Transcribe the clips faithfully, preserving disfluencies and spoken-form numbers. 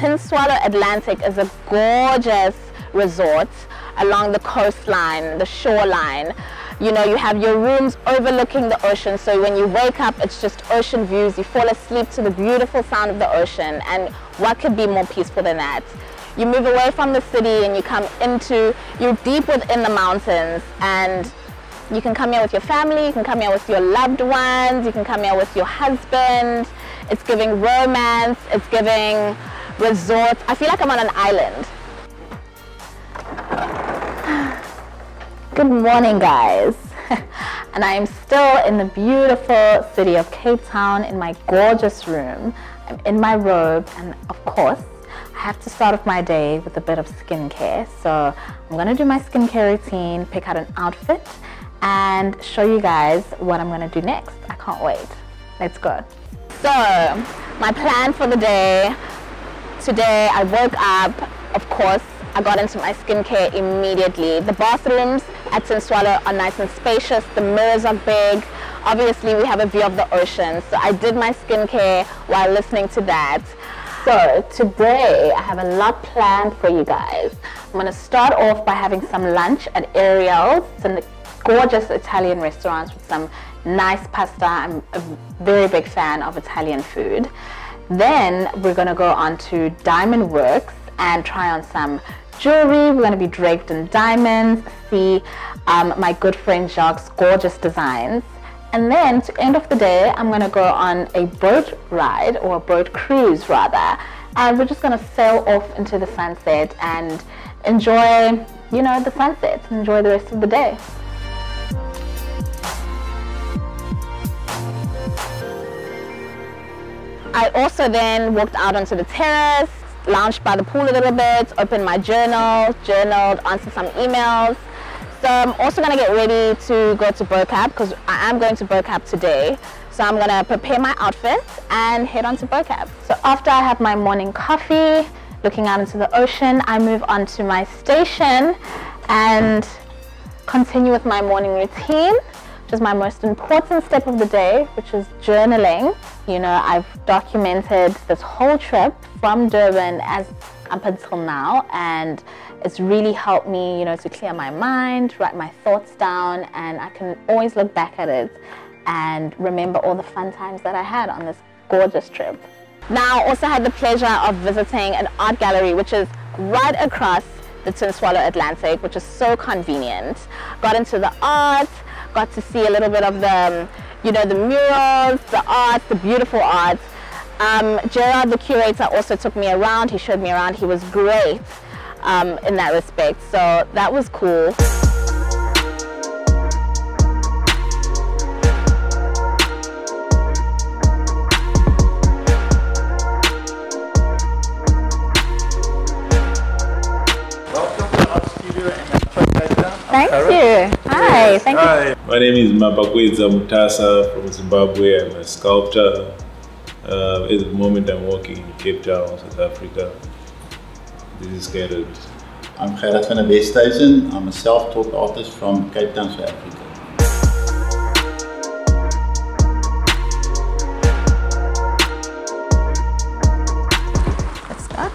Tin Swallow Atlantic is a gorgeous resort along the coastline, the shoreline. You know, you have your rooms overlooking the ocean, so when you wake up, it's just ocean views. You fall asleep to the beautiful sound of the ocean, and what could be more peaceful than that? You move away from the city and you come into, you're deep within the mountains, and you can come here with your family, you can come here with your loved ones, you can come here with your husband. It's giving romance, it's giving resort. I feel like I'm on an island. Good morning, guys. And I am still in the beautiful city of Cape Town in my gorgeous room. I'm in my robe, and of course, I have to start off my day with a bit of skincare. So I'm gonna do my skincare routine, pick out an outfit, and show you guys what I'm gonna do next. I can't wait. Let's go. So my plan for the day, today I woke up, of course, I got into my skincare immediately. The bathrooms at Tin Swallow are nice and spacious, the mirrors are big. Obviously we have a view of the ocean, so I did my skincare while listening to that. So today I have a lot planned for you guys. I'm gonna start off by having some lunch at Ariel's. It's a gorgeous Italian restaurant with some nice pasta. I'm a very big fan of Italian food. Then we're gonna go on to Diamond Works and try on some jewelry. We're gonna be draped in diamonds, see um, my good friend Jacques' gorgeous designs. And then to end of the day, I'm gonna go on a boat ride, or a boat cruise rather. And we're just gonna sail off into the sunset and enjoy, you know, the sunset, enjoy the rest of the day. I also then walked out onto the terrace, lounged by the pool a little bit, opened my journal, journaled, answered some emails. So I'm also going to get ready to go to BoCab, because I am going to BoCab today. So I'm going to prepare my outfit and head on to BoCab. So after I have my morning coffee, looking out into the ocean, I move on to my station and continue with my morning routine, which is my most important step of the day, which is journaling. You know, I've documented this whole trip from Durban as up until now, and it's really helped me, you know, to clear my mind, write my thoughts down, and I can always look back at it and remember all the fun times that I had on this gorgeous trip. Now, I also had the pleasure of visiting an art gallery, which is right across the Tin Swallow Atlantic, which is so convenient. Got into the art, got to see a little bit of the, you know, the murals, the art, the beautiful art. Um, Gerard, the curator, also took me around. He showed me around. He was great um, in that respect. So that was cool. Welcome to our studio and our translator. Thank you. Hi, thank Hi. you. My name is Mabakweza Mutasa from Zimbabwe. I'm a sculptor. Uh, at the moment I'm working in Cape Town, South Africa. This is Gerard. I'm Gerard van der Westhuizen. I'm a self-taught artist from Cape Town, South Africa. Let's go.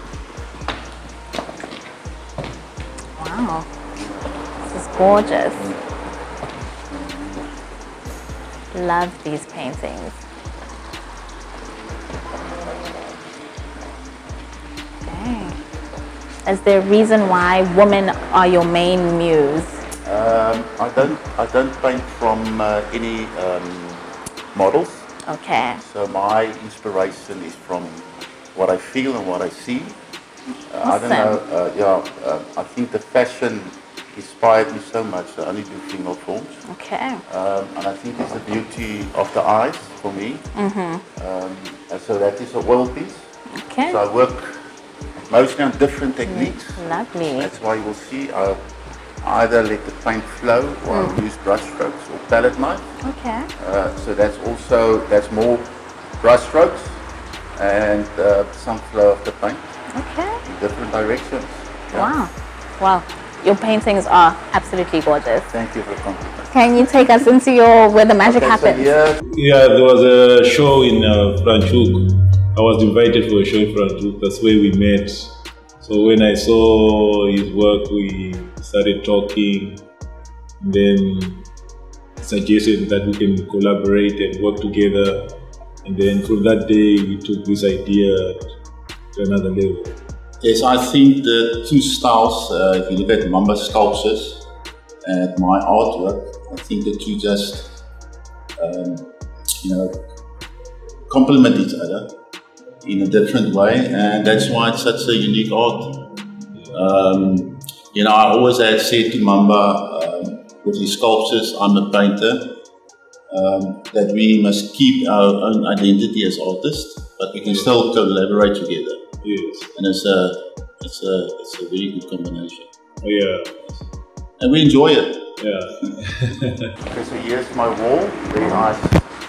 Wow, this is gorgeous. Love these paintings. Is there a reason why women are your main muse? Um, I don't, I don't paint from uh, any um, models. Okay. So my inspiration is from what I feel and what I see. Uh, awesome. I don't know. Uh, yeah, uh, I think the fashion inspired me so much. I only do female forms. Okay. Um, and I think it's the beauty of the eyes for me. Mm-hmm. Um, and so that is a oil piece. Okay. So I work mostly on different techniques. Lovely. That's why you will see I either let the paint flow or mm. use brush strokes or palette knife. Okay. Uh, so that's also, that's more brush strokes and uh, some flow of the paint. Okay. In different directions. Yeah. Wow. Wow. Your paintings are absolutely gorgeous. Thank you for coming. Can you take us into your, where the magic okay, happens? So yeah. yeah, there was a show in uh, Franchuk. I was invited for a show in Franchuk. That's where we met. So when I saw his work, we started talking, and then suggested that we can collaborate and work together. And then from that day, we took this idea to another level. Yes, I think the two styles, uh, if you look at Mamba Sculptures and my artwork, I think the two just, um, you know, complement each other in a different way, and that's why it's such a unique art. Um, you know, I always had said to Mamba, um, with his sculptures, I'm a painter, um, that we must keep our own identity as artists, but we can still collaborate together. Yes. And it's a, it's a, it's a very good combination. Oh, yeah. And we enjoy it. Yeah. Okay, so here's my wall. Very nice.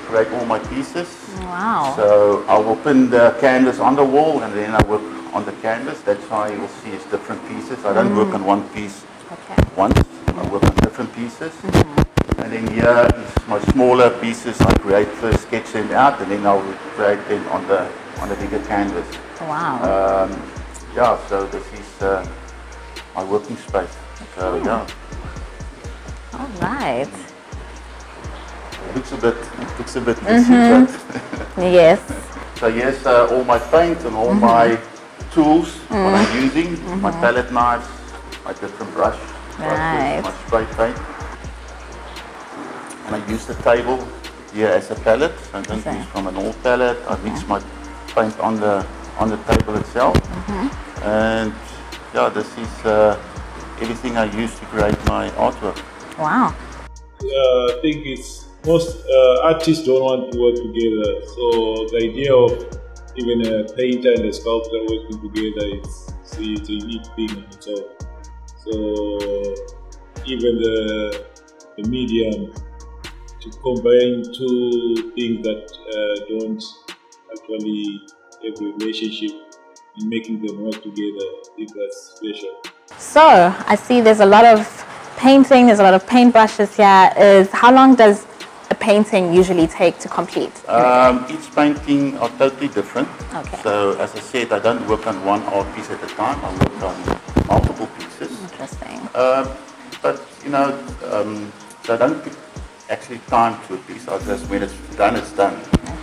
Create all my pieces. Wow. So I will pin the canvas on the wall and then I work on the canvas. That's how you will see it's different pieces. I don't mm. work on one piece okay. once. I work on different pieces. Mm-hmm. And then here is my smaller pieces. I create first, sketch them out, and then I will create them on the on the bigger canvas. Wow. Um, yeah. So this is uh, my working space. Okay. So yeah. All right. Looks a bit, looks a bit busy, mm-hmm. right? Yes. So yes, uh, all my paint and all mm-hmm. my tools, mm-hmm. what I'm using, mm-hmm. my palette knives, my different brush, right. brushes, my spray paint. And I use the table here as a palette. I don't use from an old palette. I mix yeah. my paint on the on the table itself. Mm-hmm. And yeah, this is uh, everything I use to create my artwork. Wow. Uh, I think it's. Most uh, artists don't want to work together, so the idea of even a painter and a sculptor working together, it's, it's a unique thing on its own. So even the, the medium, to combine two things that uh, don't actually have a relationship and making them work together, I think that's special. So I see there's a lot of painting, there's a lot of paint brushes here. Is, how long does a painting usually take to complete? Um, each painting are totally different. Okay. So as I said, I don't work on one art piece at a time. I work on multiple pieces. Interesting. Uh, but you know, um, so I don't actually time to a piece. I just when it's done, it's done.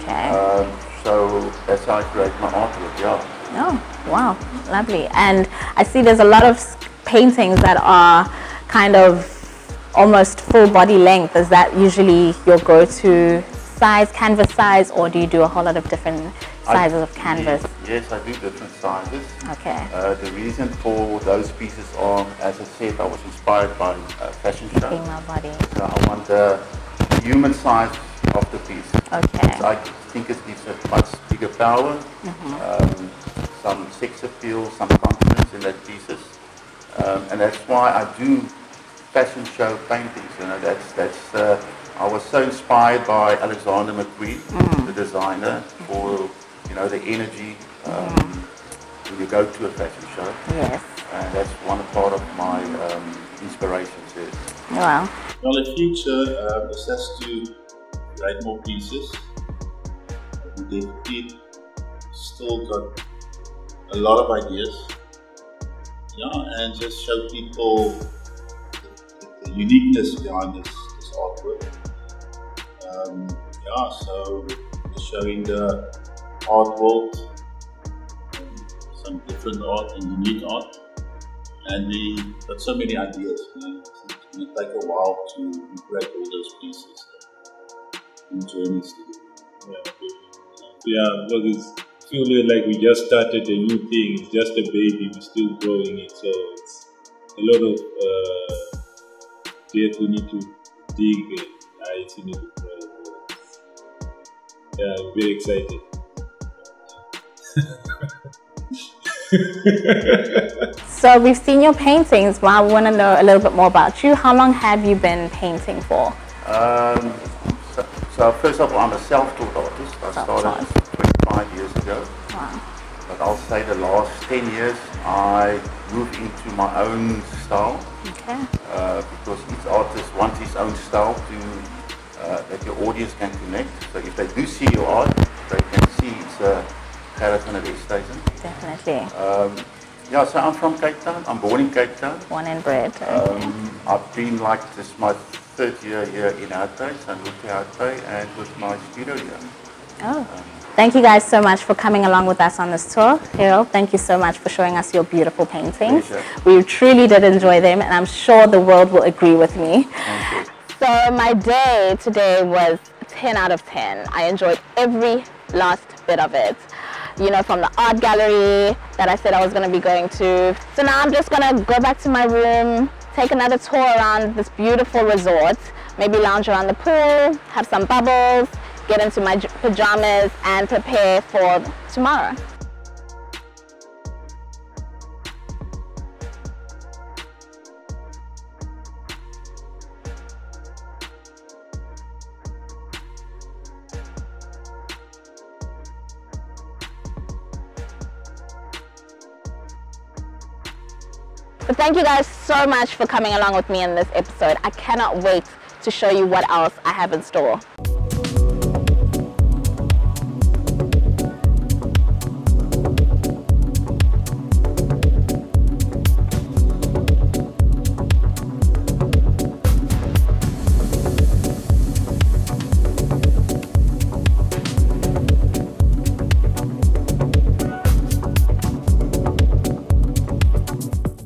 Okay. Uh, so that's how I create my artwork. Yeah. Oh wow, lovely. And I see there's a lot of paintings that are kind of almost full body length. Is that usually your go-to size, canvas size, or do you do a whole lot of different sizes I, of canvas? Yes, yes, I do different sizes. Okay. Uh, the reason for those pieces are, as I said, I was inspired by a fashion show. Female body. So I want the human size of the piece. Okay. So I think it gives a much bigger power, mm-hmm. um, some sex appeal, some confidence in that pieces, um, and that's why I do fashion show paintings, you know, that's, that's, uh, I was so inspired by Alexander McQueen, mm. the designer, for, you know, the energy um, mm. when you go to a fashion show. Yes. And that's one part of my um, inspirations is. Wow. Well, the future uh, is just to create more pieces. They've still got a lot of ideas, yeah, and just show people the uniqueness behind this, this artwork. Um, yeah, so showing the art world, um, some different art and unique art, and we got so many ideas, you know, it's going to take a while to break all those pieces and journeys together. Yeah, because yeah, it's feeling like we just started a new thing, it's just a baby, we're still growing it, so it's a lot of uh, yet we need to dig and I see it. Yeah, I'm very excited. So we've seen your paintings, but I want to know a little bit more about you. How long have you been painting for? Um, so, so first of all, I'm a self-taught artist. I started twenty-five years ago. Wow. But I'll say the last ten years, I moved into my own style. Okay. Uh, because each artist wants his own style to uh, that your audience can connect. So if they do see your art, they can see it's a, Carrots on a vegetation. Definitely. Um, yeah, so I'm from Cape Town. I'm born in Cape Town. Born and bred. Okay. Um, I've been like this my third year here in Outay, so I'm with the Outay and with my studio here. Oh. Um, Thank you guys so much for coming along with us on this tour. Harold, thank you so much for showing us your beautiful paintings. We truly did enjoy them, and I'm sure the world will agree with me. Thank you. So my day today was ten out of ten. I enjoyed every last bit of it. You know, from the art gallery that I said I was going to be going to. So now I'm just going to go back to my room, take another tour around this beautiful resort, maybe lounge around the pool, have some bubbles, get into my pajamas and prepare for tomorrow. But thank you guys so much for coming along with me in this episode. I cannot wait to show you what else I have in store.